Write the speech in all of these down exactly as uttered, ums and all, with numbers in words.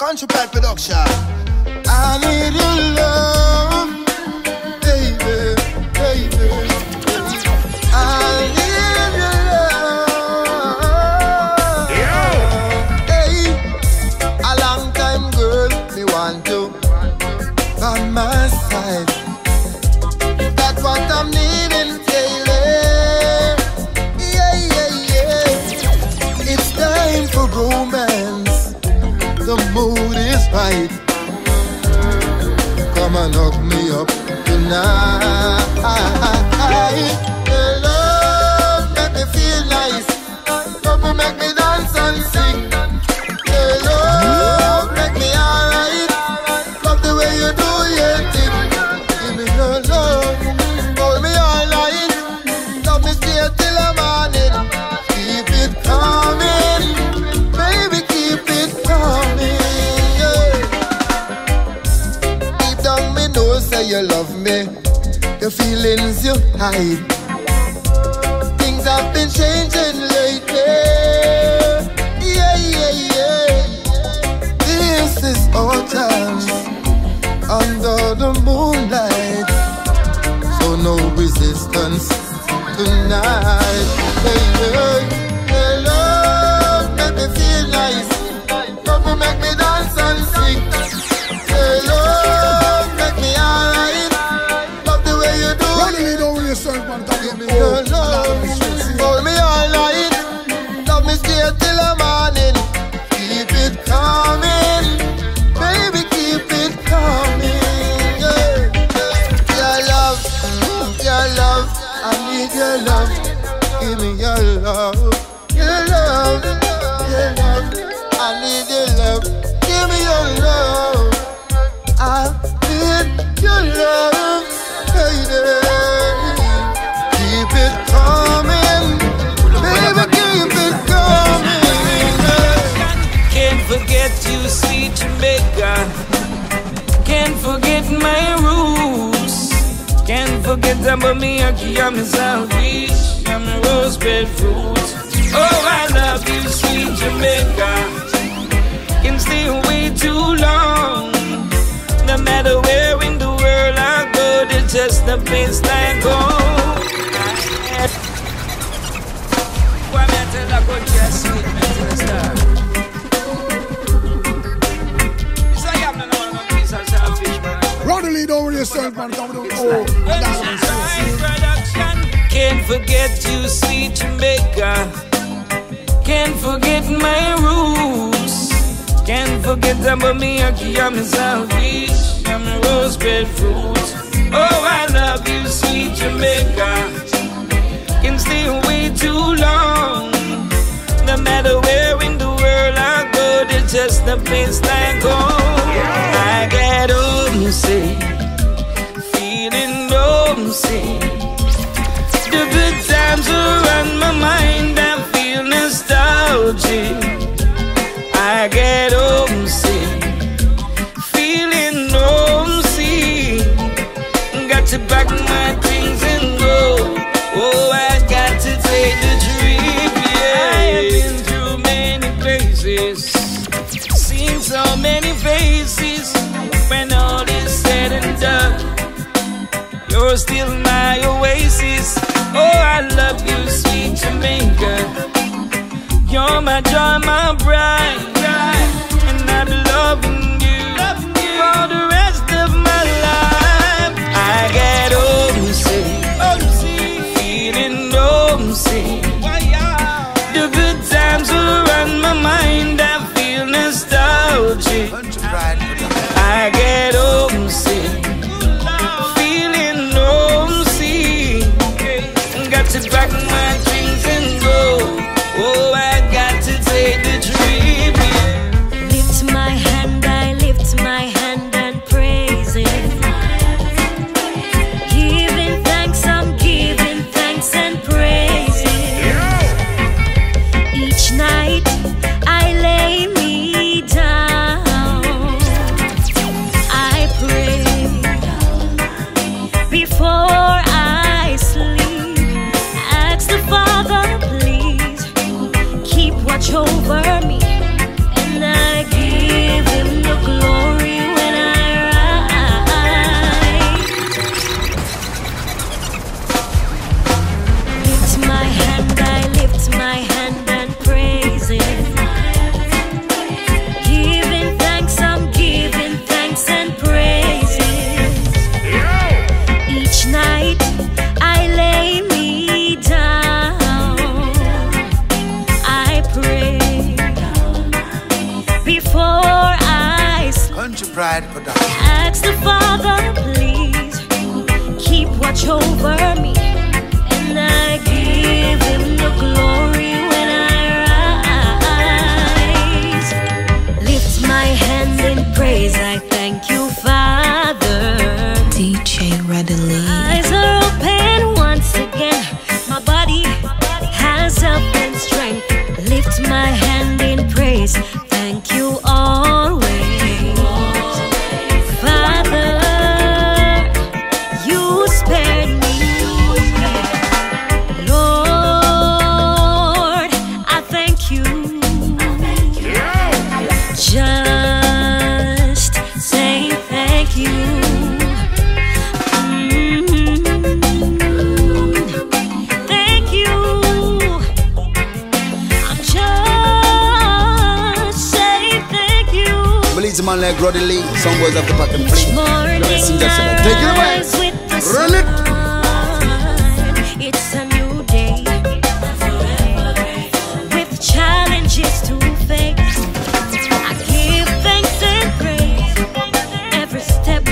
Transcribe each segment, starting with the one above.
Country Pride Production. I need your love, baby, baby, baby. I need your love. Yo. Hey, a long time girl, me want you by my side. That's what I'm needing daily. Yeah, yeah, yeah. It's time for romance. The mood is right. Come and hook me up tonight. Your love make me feel nice. Come and make me dance and sing. Your love make me alright. Love the way you do your thing. Give me your love, hold me all night. Love me straight till the morning. Keep it coming, baby. Keep it coming. You love me, the feelings you hide. Things have been changing lately. Yeah, yeah, yeah. This is autumn under the moonlight. So no resistance tonight. Hey, hey, hey, love, make me feel nice. Love, make me dance and sing. Hey, love. Give me your love, hold me all night. Love me straight till the morning. Keep it coming, baby, keep it coming. Yeah. Your love, your love, I need your love. Give me your love, your love, your love. I need your love. Give me your love. I need your love, baby. Keep it coming, baby, keep it coming. Can't forget you, sweet Jamaica. Can't forget my roots. Can't forget about me, I'm a salvage. I'm a rose bed fruit. Oh, I love you, sweet Jamaica. Can stay away too long. No matter where in the world I go, there's just a place I go. RoddyLee, don't worry yourself, man. Can't forget you, sweet Jamaica. Can't forget my roots. Can't forget about me, I'm a salvage. I'm a rose bed fruit. Oh, I love you, sweet Jamaica. Can stay away too long. No matter where in the world I go, there's just a place I go. I get homesick, feeling homesick. The good times are on my mind, I feel nostalgic. I get homesick, feeling homesick. Got to pack my things and go. Oh, I got to take the trip, yeah. I have been through many places, seen so many faces. When all is said and done, you're still my oasis. Oh, I love you, sweet Jamaica. You're my joy, my bride, and I'm loving you for the rest of my life. I get homesick. The good times will run my mind, I feel nostalgic. I get homesick, feeling homesick. Got to pack my things and go. Oh, I got to take the trip. Country Pride Production. Ask the Father, please keep watch over me, and I give Him the glory when I rise. Lift my hands in praise. I thank You, Father. D J RoddyLee. Eyes are open once again. My body has up and strength. Lift my hand in praise. Thank You always. Man like RoddyLee Lee, some words after pattern. Please, listen, just take it away. Run it. It's a new day with challenges to face. I give thanks and praise every step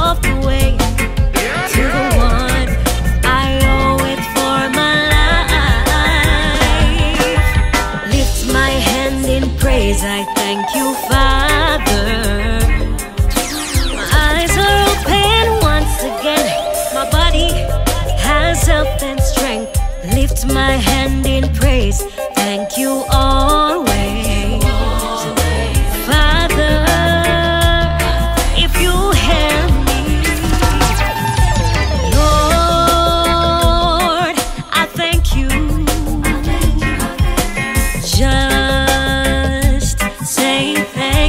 of the way to the One I owe it for my life. Lift my hand in praise. I thank You, Father. Health and strength, lift my hand in praise. Thank You always. I thank You, Father.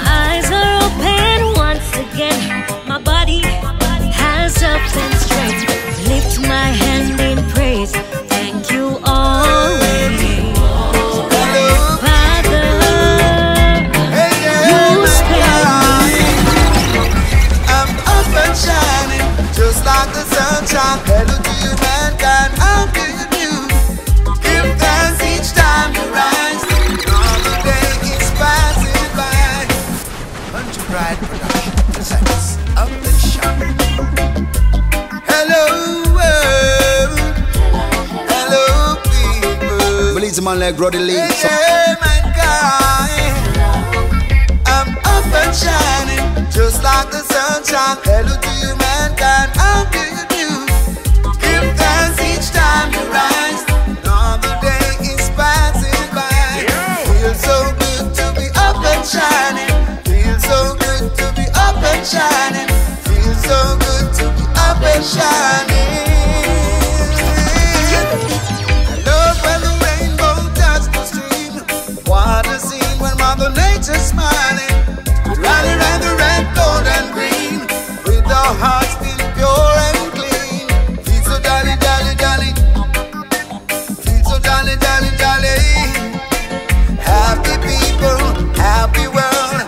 My eyes are open once again. My body has up and strength. Lift my hand in praise. Thank You always. Father, You spare me. I'm up and shining, just like the sunshine. Hello to you, mankind. I'm good. Pride Production presents Up and Shine. Hello world, hello people. Release a man like RoddyLee. Hey mankind, I'm up and shining, just like the sunshine. Hello to you mankind, how do you do? Give thanks each time you rise. Another day is passing by. Feels so good to be up and shining. Shining, feels so good to be up and shining. I love when the rainbow touches the stream. What a scene when Mother Nature's smiling. Round and round the red, gold and green, with our hearts still pure and clean. Feel so jolly, jolly, jolly. Feel so jolly, jolly, jolly. Happy people, happy world,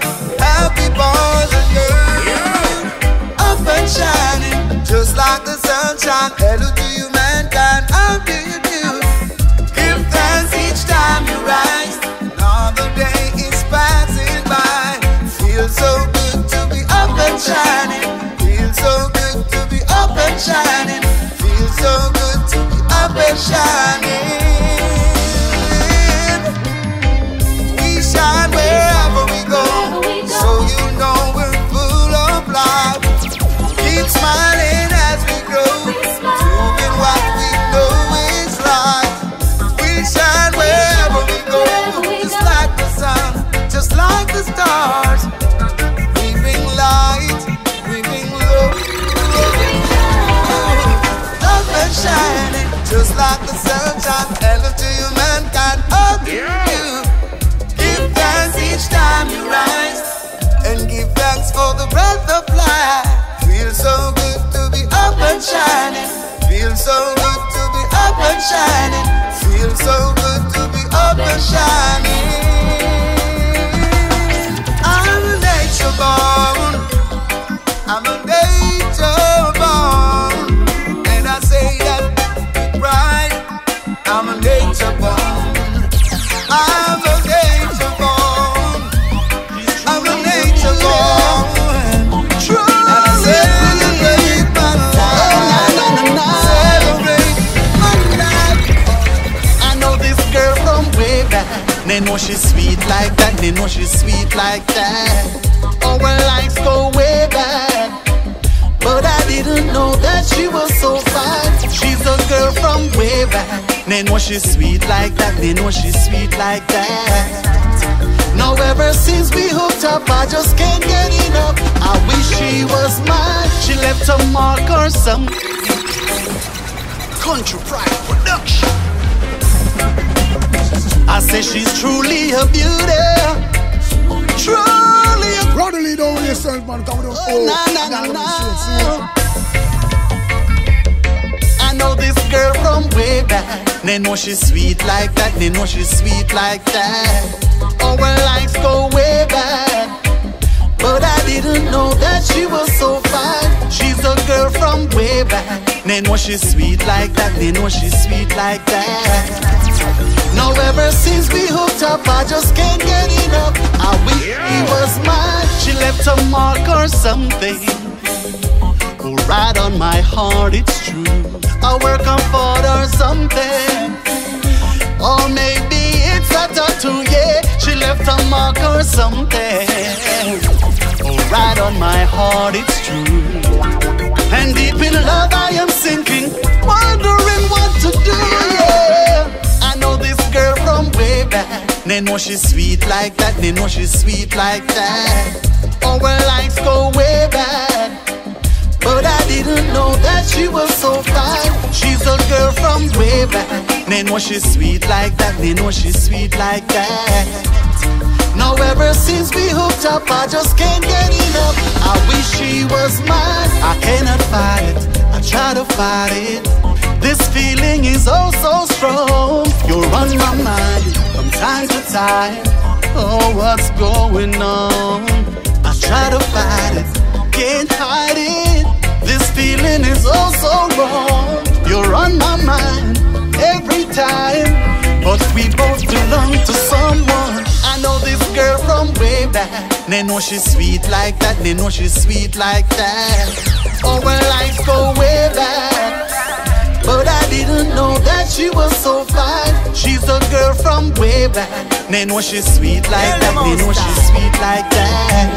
happy boys and girls. Shining, just like the sunshine. Hello to you mankind, how do you do? Give thanks each time you rise. Another day is passing by. Feels so good to be up and shining. Feels so good to be up and shining. Feels so good to be up and shining. We shine wherever we go, so you know we're full of life. Keep smiling as we grow, doing what we know is right. We shine wherever we go, just like the sun, just like the stars. We bring light, we bring love. Up and shining, just like the sunshine. Hello to you mankind, up to you. Give thanks each time you rise, and give thanks for the breath of life. Feels so good to be up and shining. Feels so good to be up and shining. Feels so good to be up. shining. I'm a nature born, I'm a nature born, and I say that with pride. I'm a nature born, I'm a nature born, I'm a nature born. True, and I celebrate my life, celebrate my life. I know this girl from way back. They know she's sweet like that, they know she's sweet like that. Our lives go way back, but I didn't know that she was so fine. She's a girl from way back, they know she's sweet like that, they know she's sweet like that. Now ever since we hooked up, I just can't get enough. I wish she was mine, she left a mark or some. Country Pride Production. I say she's truly a beauty, truly a beauty. Roddy Lee, don't yourself, man. Come on, oh, nah, nah, nah, nah, nah. I know this girl from way back. They know she's sweet like that. They know she's sweet like that. Our lives go way back, but I didn't know that she was so fine. She's a girl from way back. They know she's sweet like that. They know she's sweet like that. Now ever since we hooked up, I just can't get enough. I wish she yeah. was mine, she left a mark or something. Or right on my heart, it's true. I work on comfort or something. Or maybe it's a tattoo, yeah. She left a mark or something. Or right on my heart, it's true. And deep in love I am sinking, wondering what to do, yeah. They know she's sweet like that, they know she's sweet like that. Our lives go way back, but I didn't know that she was so fine. She's a girl from way back. They know she's sweet like that, they know she's sweet like that. Now ever since we hooked up, I just can't get enough. I wish she was mine, I cannot fight it, I try to fight it. This feeling is oh so strong, you're on my mind from time to time. Oh, what's going on? I try to fight it, can't hide it. This feeling is oh so wrong. You're on my mind every time, but we both belong to someone. I know this girl from way back. They know she's sweet like that, they know she's sweet like that. Our lives go way back, but I didn't know that she was so fine. She's a girl from way back. They know she's sweet like yeah, that. They know she's sweet like that.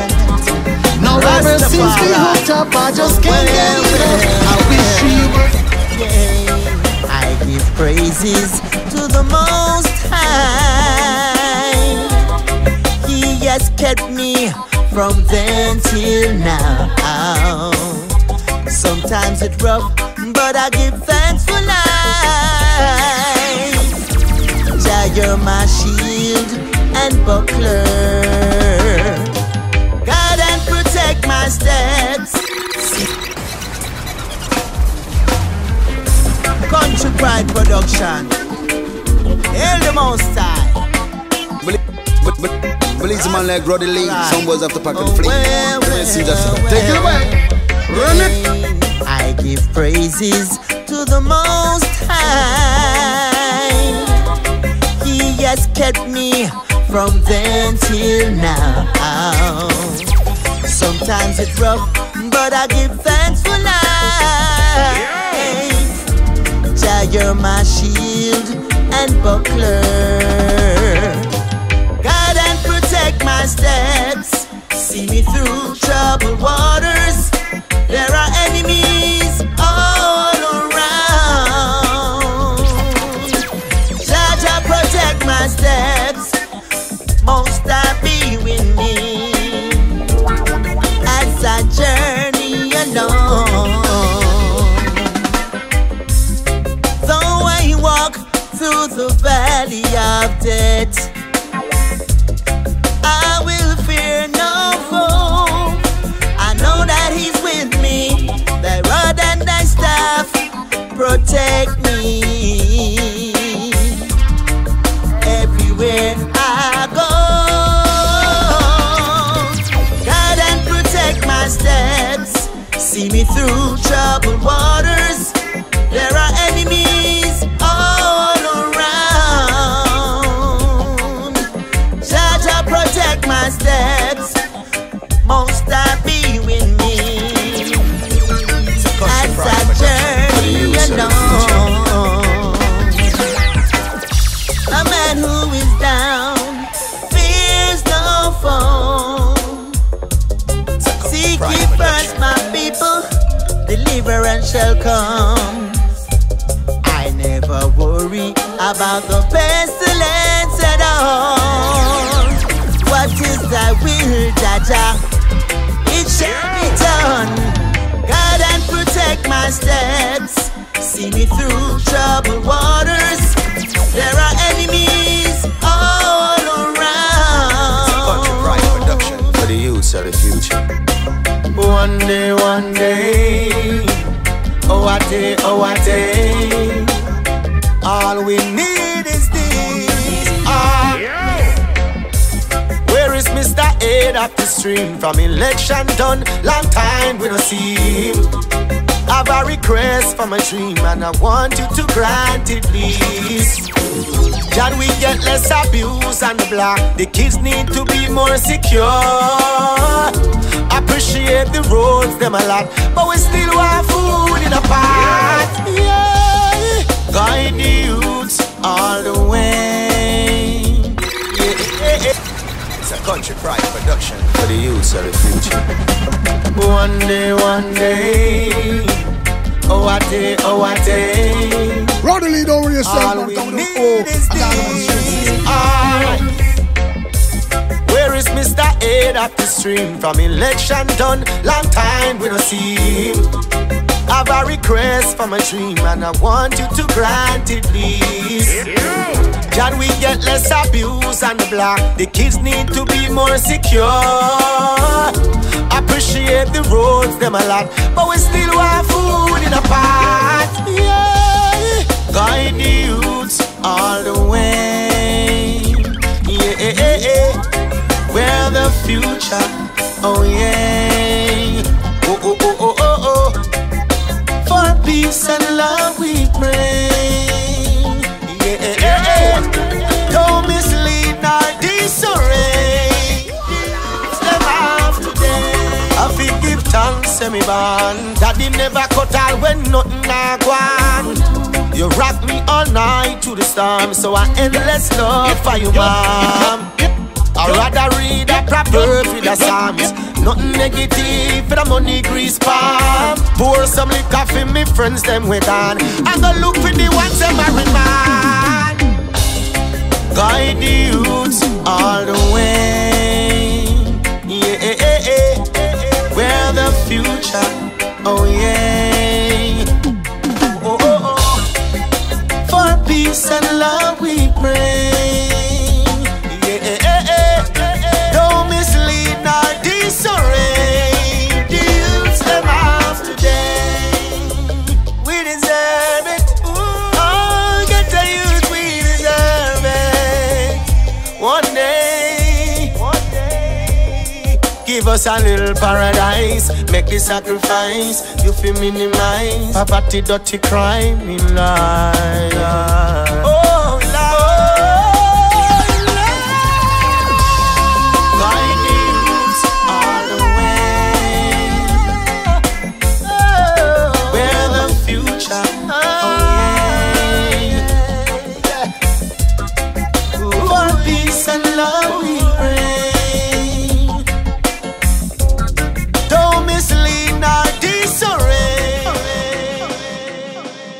Now ever since we hooked up, I just can't well, get enough. Yeah, I wish she was. Yeah, I give praises to the Most High. He has kept me from then till now. Sometimes it's rough, but I give thanks for life. You're my shield and buckler, guide and protect my steps. Country Pride Production, hail the Most High. Believe a man like Roddy Lee, some boys have to pack and flee. Take it away, run it. I give praises to the Most High. He has kept me from then till now. Sometimes it's rough, but I give thanks for life. Jah, you're my shield and buckler, guide and protect my steps. See me through troubled waters. There are enemies all around. Jah, Jah, protect my steps. Most High be with me as I journey along. Though I walk through the valley of death, I will fear no foe. I know that He's with me. Thy rod and Thy staff protect me. Everywhere about the pestilence at all. What is thy will, Jah? It shall be done. Guide and protect my steps. See me through troubled waters. There are enemies all around. Country Pride Production for the youths of the future. One day, one day. Oh, a day, oh, a day. All we need is this. Ah. Where is Mister Head up the stream? From election done, long time we don't see him. I've a request for my dream, and I want you to grant it, please. That we get less abuse on the block. The kids need to be more secure. Appreciate the roads, them a lot, but we still want food in a pot. Yeah. Guide the youths all the way. It's a Country Pride Production for the youths of the future. One day, one day. Oh, a day, oh, a day. RoddyLee, don't worry yourself. All we need is this. Alright. Where is Mister Head up the stream? From election done, long time we don't see him. I've a request for my dream, and I want you to grant it, please. Can we get less abuse on the block? The kids need to be more secure. Appreciate the roads, them a lot, but we still want food in a pot. Yeah. Guide the youths all the way. Yeah. We're the future. Oh yeah. Oh oh oh oh oh oh. For peace and love we pray. Yeah. Don't mislead nor disarray. Step off today. I feel give thanks to me band. Daddy never cut out when nothing I want. You rock me all night to the storm, so I endless love for you, mom. I'd rather read a proverb with the psalms. Nothing negative for the money grease palm. Pour some liquor for me friends them with on. I go look for the ones them married man. Guide the youths all the way. Yeah. We're the future. Oh yeah. Oh oh oh. For peace and love we pray. Give us a little paradise, make the sacrifice, you feel minimize, poverty, dirty crime in life. Oh, Lord, oh, guide the youths all the way. Oh, we're the future, oh, yeah. Ooh. For peace and love we pray.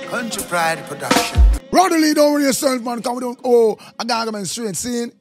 Country Pride Production. RoddyLee, don't worry yourself, man. Come we don't owe a gang of men straight, see?